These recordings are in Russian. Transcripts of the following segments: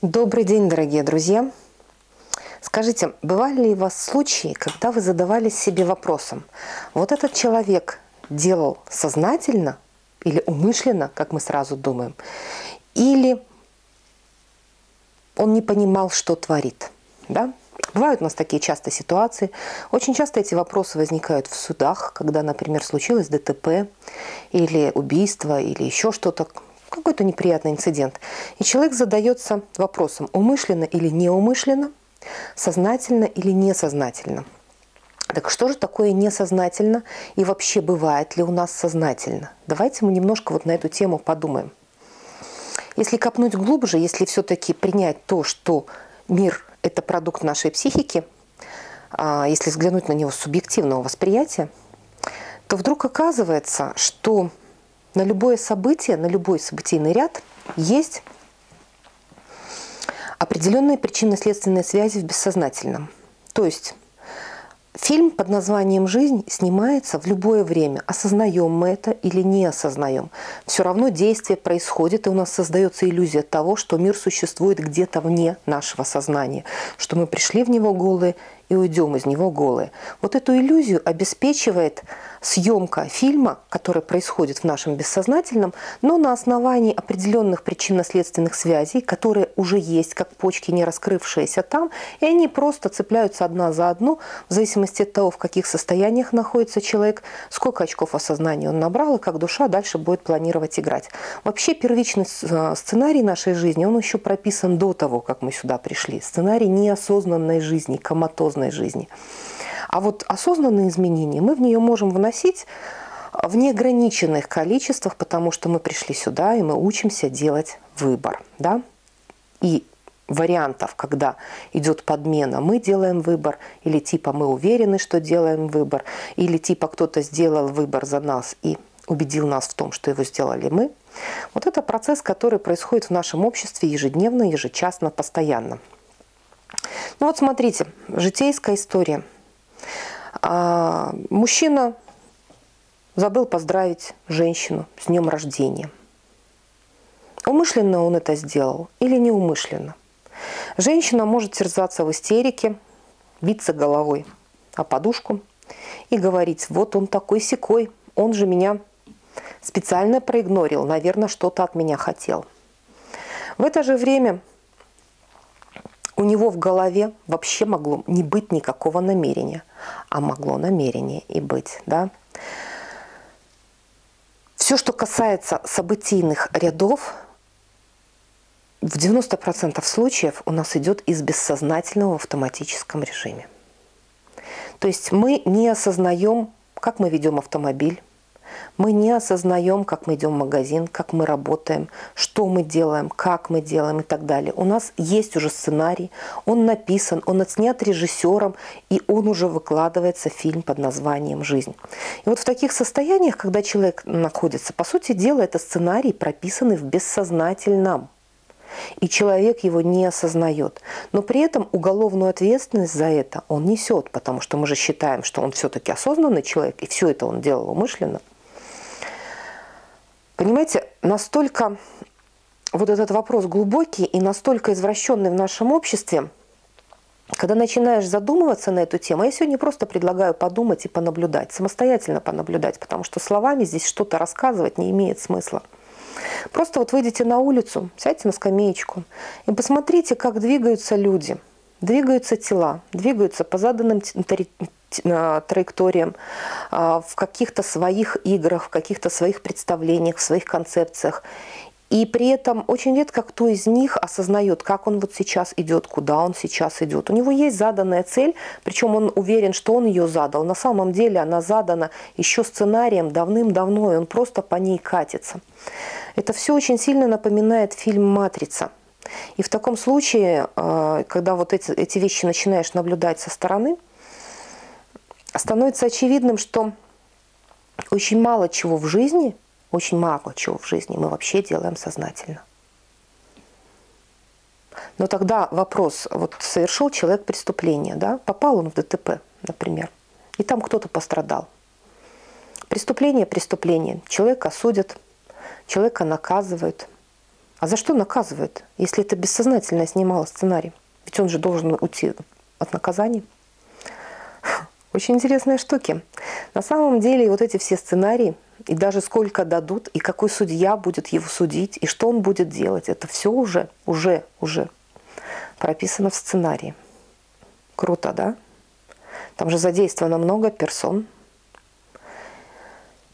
Добрый день, дорогие друзья! Скажите, бывали ли у вас случаи, когда вы задавались себе вопросом, вот этот человек делал сознательно или умышленно, как мы сразу думаем, или он не понимал, что творит, да? Бывают у нас такие часто ситуации. Очень часто эти вопросы возникают в судах, когда, например, случилось ДТП или убийство, или еще что-то, какой-то неприятный инцидент. И человек задается вопросом, умышленно или неумышленно, сознательно или несознательно. Так что же такое несознательно и вообще бывает ли у нас сознательно? Давайте мы немножко вот на эту тему подумаем. Если копнуть глубже, если все-таки принять то, что мир – это продукт нашей психики, если взглянуть на него с субъективного восприятия, то вдруг оказывается, что на любое событие, на любой событийный ряд есть определенные причинно-следственные связи в бессознательном. То есть фильм под названием «Жизнь» снимается в любое время. Осознаем мы это или не осознаем. Все равно действие происходит, и у нас создается иллюзия того, что мир существует где-то вне нашего сознания, что мы пришли в него голые и уйдем из него голые. Вот эту иллюзию обеспечивает съемка фильма, который происходит в нашем бессознательном, но на основании определенных причинно-следственных связей, которые уже есть, как почки, не раскрывшиеся там, и они просто цепляются одна за одну, в зависимости от того, в каких состояниях находится человек, сколько очков осознания он набрал, и как душа дальше будет планировать играть. Вообще первичный сценарий нашей жизни, он еще прописан до того, как мы сюда пришли. Сценарий неосознанной жизни, коматозной жизни. А вот осознанные изменения мы в нее можем вносить в неограниченных количествах, потому что мы пришли сюда, и мы учимся делать выбор. Да? И вариантов, когда идет подмена, мы делаем выбор, или типа мы уверены, что делаем выбор, или типа кто-то сделал выбор за нас и убедил нас в том, что его сделали мы. Вот это процесс, который происходит в нашем обществе ежедневно, ежечасно, постоянно. Ну вот смотрите, житейская история. Мужчина забыл поздравить женщину с днем рождения. Умышленно он это сделал или неумышленно? Женщина может терзаться в истерике, биться головой о подушку и говорить, вот он такой-сякой, он же меня специально проигнорил, наверное, что-то от меня хотел. В это же время у него в голове вообще могло не быть никакого намерения, а могло намерение и быть, да? Все, что касается событийных рядов, в 90% случаев у нас идет из бессознательного в автоматическом режиме. То есть мы не осознаем, как мы ведем автомобиль, мы не осознаем, как мы идем в магазин, как мы работаем, что мы делаем, как мы делаем и так далее. У нас есть уже сценарий, он написан, он отснят режиссером, и он уже выкладывается в фильм под названием «Жизнь». И вот в таких состояниях, когда человек находится, по сути дела, это сценарий, прописанный в бессознательном. И человек его не осознает. Но при этом уголовную ответственность за это он несет, потому что мы же считаем, что он все-таки осознанный человек, и все это он делал умышленно. Понимаете, настолько вот этот вопрос глубокий и настолько извращенный в нашем обществе, когда начинаешь задумываться на эту тему, я сегодня просто предлагаю подумать и понаблюдать, самостоятельно понаблюдать, потому что словами здесь что-то рассказывать не имеет смысла. Просто вот выйдите на улицу, сядьте на скамеечку и посмотрите, как двигаются люди, двигаются тела, двигаются по заданным траекториям, в каких-то своих играх, в каких-то своих представлениях, в своих концепциях. И при этом очень редко кто из них осознает, как он вот сейчас идет, куда он сейчас идет. У него есть заданная цель, причем он уверен, что он ее задал. На самом деле она задана еще сценарием давным-давно, и он просто по ней катится. Это все очень сильно напоминает фильм «Матрица». И в таком случае, когда вот эти вещи начинаешь наблюдать со стороны, становится очевидным, что очень мало чего в жизни мы вообще делаем сознательно. Но тогда вопрос, вот совершил человек преступление, да? Попал он в ДТП, например, и там кто-то пострадал. Преступление, человека судят, человека наказывают, А за что наказывает, если это бессознательно снимало сценарий? Ведь он же должен уйти от наказаний. Очень интересные штуки. На самом деле вот эти все сценарии, и даже сколько дадут, и какой судья будет его судить, и что он будет делать, это все уже прописано в сценарии. Круто, да? Там же задействовано много персон.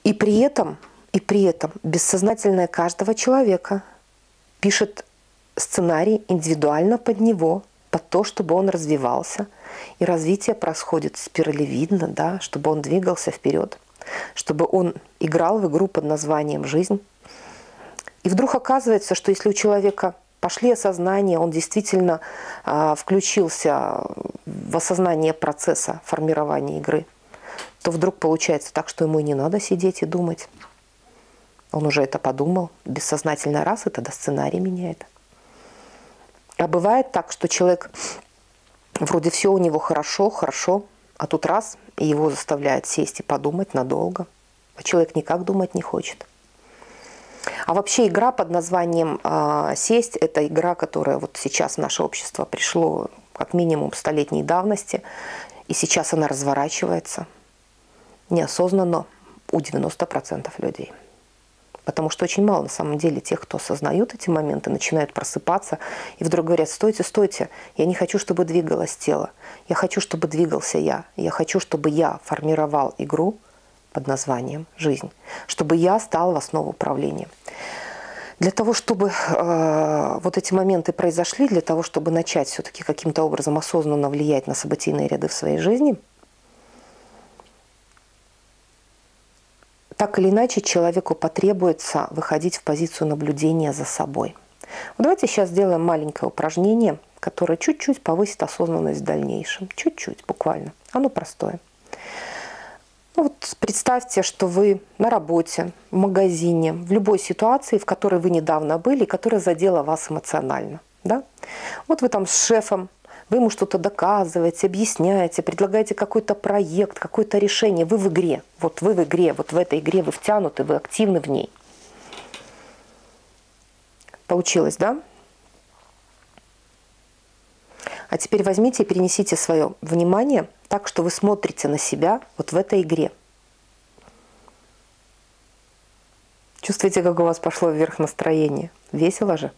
И при этом бессознательное каждого человека пишет сценарий индивидуально под него, под то, чтобы он развивался. И развитие происходит спиралевидно, да, чтобы он двигался вперед, чтобы он играл в игру под названием «Жизнь». И вдруг оказывается, что если у человека пошли осознания, он действительно включился в осознание процесса формирования игры, то вдруг получается так, что ему и не надо сидеть и думать. Он уже это подумал, бессознательно раз, и тогда сценарий меняет. А бывает так, что человек, вроде все у него хорошо, а тут раз, и его заставляют сесть и подумать надолго. А человек никак думать не хочет. А вообще игра под названием «Сесть» – это игра, которая вот сейчас в наше общество пришло как минимум столетней давности, и сейчас она разворачивается неосознанно у 90% людей. Потому что очень мало на самом деле тех, кто осознают эти моменты, начинают просыпаться и вдруг говорят: стойте, я не хочу, чтобы двигалось тело, я хочу, чтобы двигался я хочу, чтобы я формировал игру под названием «Жизнь», чтобы я стал в основу управления. Для того, чтобы вот эти моменты произошли, для того, чтобы начать все-таки каким-то образом осознанно влиять на событийные ряды в своей жизни, так или иначе, человеку потребуется выходить в позицию наблюдения за собой. Давайте сейчас сделаем маленькое упражнение, которое чуть-чуть повысит осознанность в дальнейшем. Чуть-чуть, буквально. Оно простое. Вот представьте, что вы на работе, в магазине, в любой ситуации, в которой вы недавно были, и которая задела вас эмоционально. Да? Вот вы там с шефом. Вы ему что-то доказываете, объясняете, предлагаете какой-то проект, какое-то решение. Вы в игре. Вот вы в игре, вот в этой игре вы втянуты, вы активны в ней. Получилось, да? А теперь возьмите и перенесите свое внимание так, что вы смотрите на себя вот в этой игре. Чувствуете, как у вас пошло вверх настроение? Весело же?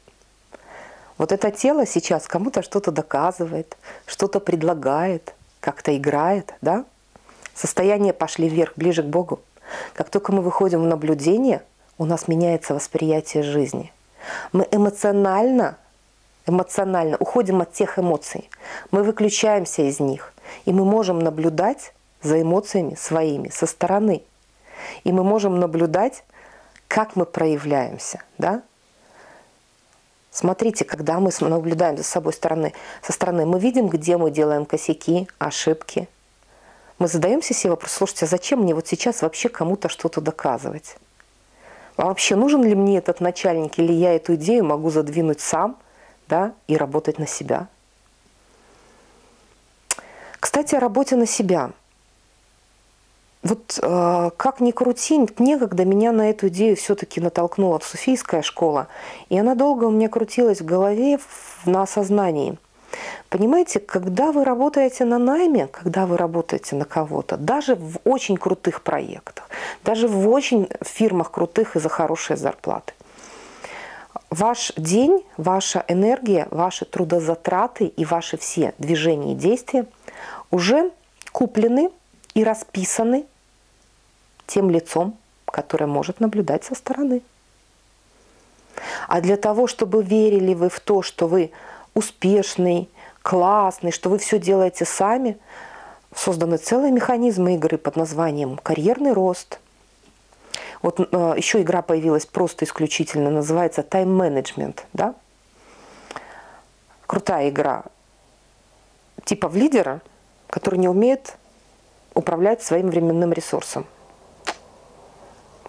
Вот это тело сейчас кому-то что-то доказывает, что-то предлагает, как-то играет, да? Состояние пошли вверх, ближе к Богу. Как только мы выходим в наблюдение, у нас меняется восприятие жизни. Мы эмоционально уходим от тех эмоций. Мы выключаемся из них. И мы можем наблюдать за эмоциями своими, со стороны. И мы можем наблюдать, как мы проявляемся, да? Смотрите, когда мы наблюдаем за собой со стороны, мы видим, где мы делаем косяки, ошибки. Мы задаемся себе вопрос: слушайте, а зачем мне вот сейчас вообще кому-то что-то доказывать? А вообще нужен ли мне этот начальник, или я эту идею могу задвинуть сам, да, и работать на себя? Кстати, о работе на себя. Вот как ни крути, некогда меня на эту идею все-таки натолкнула суфийская школа. И она долго у меня крутилась в голове, на осознании. Понимаете, когда вы работаете на найме, когда вы работаете на кого-то, даже в очень крутых проектах, даже в очень фирмах крутых и за хорошие зарплаты, ваш день, ваша энергия, ваши трудозатраты и ваши все движения и действия уже куплены и расписаны тем лицом, которое может наблюдать со стороны. А для того, чтобы верили вы в то, что вы успешный, классный, что вы все делаете сами, созданы целые механизмы игры под названием «Карьерный рост». Вот еще игра появилась просто исключительно, называется «Тайм-менеджмент». Да? Крутая игра. Типа в лидера, который не умеет управлять своим временным ресурсом.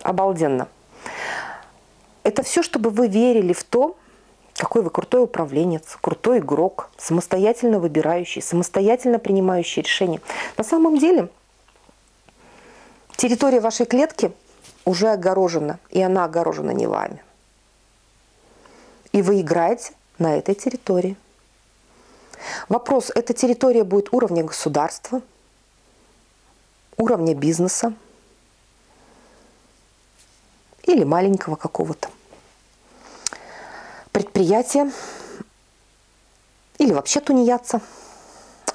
Обалденно. Это все, чтобы вы верили в то, какой вы крутой управленец, крутой игрок, самостоятельно выбирающий, самостоятельно принимающий решения. На самом деле территория вашей клетки уже огорожена, и она огорожена не вами. и вы играете на этой территории. Вопрос, эта территория будет уровня государства, уровня бизнеса или маленького какого-то предприятия или вообще тунеядца.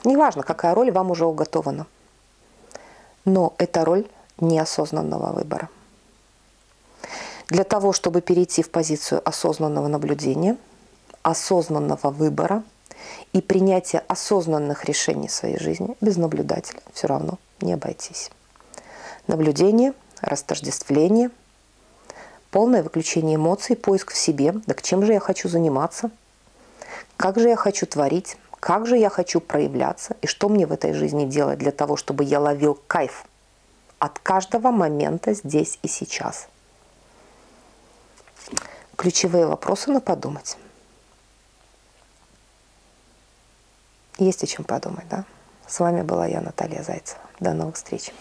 Неважно, какая роль вам уже уготована, но это роль неосознанного выбора. Для того, чтобы перейти в позицию осознанного наблюдения, осознанного выбора и принятия осознанных решений в своей жизни, без наблюдателя все равно не обойтись. Наблюдение, растождествление, полное выключение эмоций, поиск в себе. Да чем же я хочу заниматься? Как же я хочу творить? Как же я хочу проявляться? И что мне в этой жизни делать для того, чтобы я ловил кайф от каждого момента здесь и сейчас? Ключевые вопросы на подумать. Есть о чем подумать, да? С вами была я, Наталья Зайцева. До новых встреч.